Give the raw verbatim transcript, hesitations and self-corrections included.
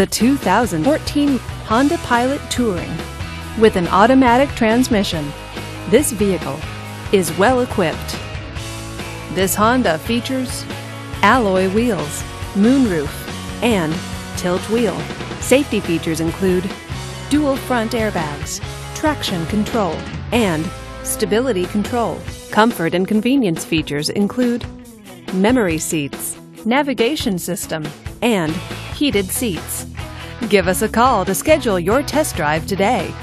The two thousand fourteen Honda Pilot Touring. With an automatic transmission, this vehicle is well equipped. This Honda features alloy wheels, moonroof, and tilt wheel. Safety features include dual front airbags, traction control, and stability control. Comfort and convenience features include memory seats, navigation system, and heated seats. Give us a call to schedule your test drive today.